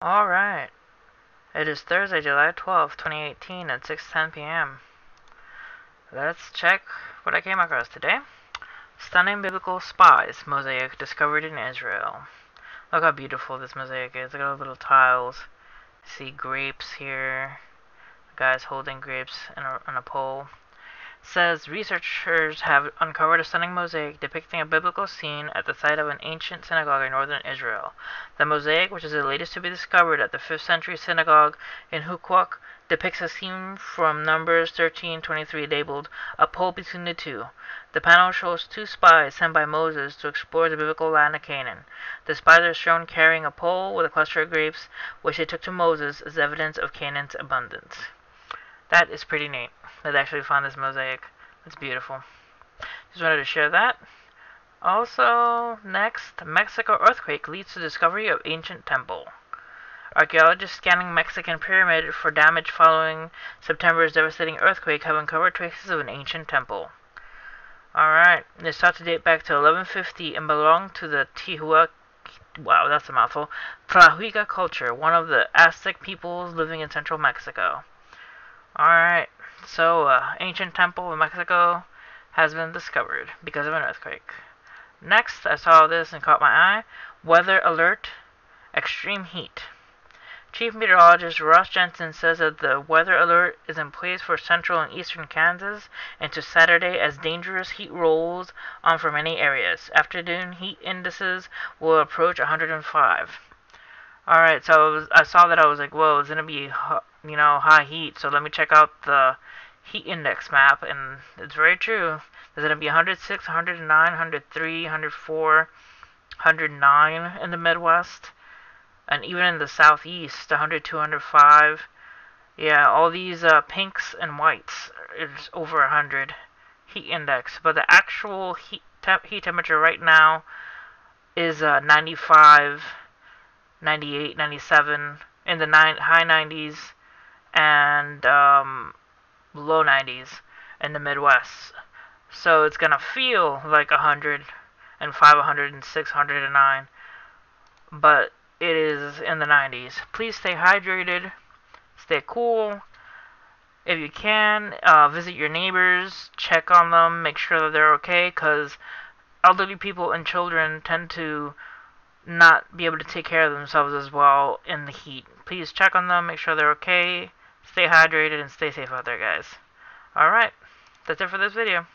Alright, it is Thursday, July 12, 2018 at 6:10 p.m. Let's check what I came across today. Stunning Biblical Spies Mosaic Discovered in Israel. Look how beautiful this mosaic is. Look at all the little tiles. I see grapes here. The guy's holding grapes on a pole. It says, researchers have uncovered a stunning mosaic depicting a biblical scene at the site of an ancient synagogue in northern Israel. The mosaic, which is the latest to be discovered at the 5th century synagogue in Huqquq, depicts a scene from Numbers 13:23 labeled, "A Pole Between the Two." The panel shows two spies sent by Moses to explore the biblical land of Canaan. The spies are shown carrying a pole with a cluster of grapes, which they took to Moses as evidence of Canaan's abundance. That is pretty neat. That they actually found this mosaic. It's beautiful. Just wanted to share that. Also, next, Mexico earthquake leads to discovery of ancient temple. Archaeologists scanning Mexican pyramid for damage following September's devastating earthquake have uncovered traces of an ancient temple. Alright, it's thought to date back to 1150 and belong to the Tlajuica. Wow, that's a mouthful. Tlajuica culture, one of the Aztec peoples living in central Mexico. Alright, so ancient temple in Mexico has been discovered because of an earthquake. Next, I saw this and caught my eye. Weather alert, extreme heat. Chief Meteorologist Ross Jensen says that the weather alert is in place for central and eastern Kansas into Saturday as dangerous heat rolls on for many areas. Afternoon heat indices will approach 105. Alright, so I saw that. I was like, whoa, it's going to be high heat, so let me check out the heat index map, and it's very true. There's going to be 106, 109, 103, 104, 109 in the Midwest, and even in the Southeast, 100, 205. Yeah, all these pinks and whites is over 100 heat index, but the actual heat temperature right now is 95, 98, 97, in the high 90s, and low 90s in the Midwest. So it's gonna feel like 105, 106, 109, but it is in the 90s. Please stay hydrated, stay cool. If you can, visit your neighbors, check on them, make sure that they're okay, because elderly people and children tend to not be able to take care of themselves as well in the heat. Please check on them, make sure they're okay, stay hydrated, and stay safe out there, guys. Alright, that's it for this video.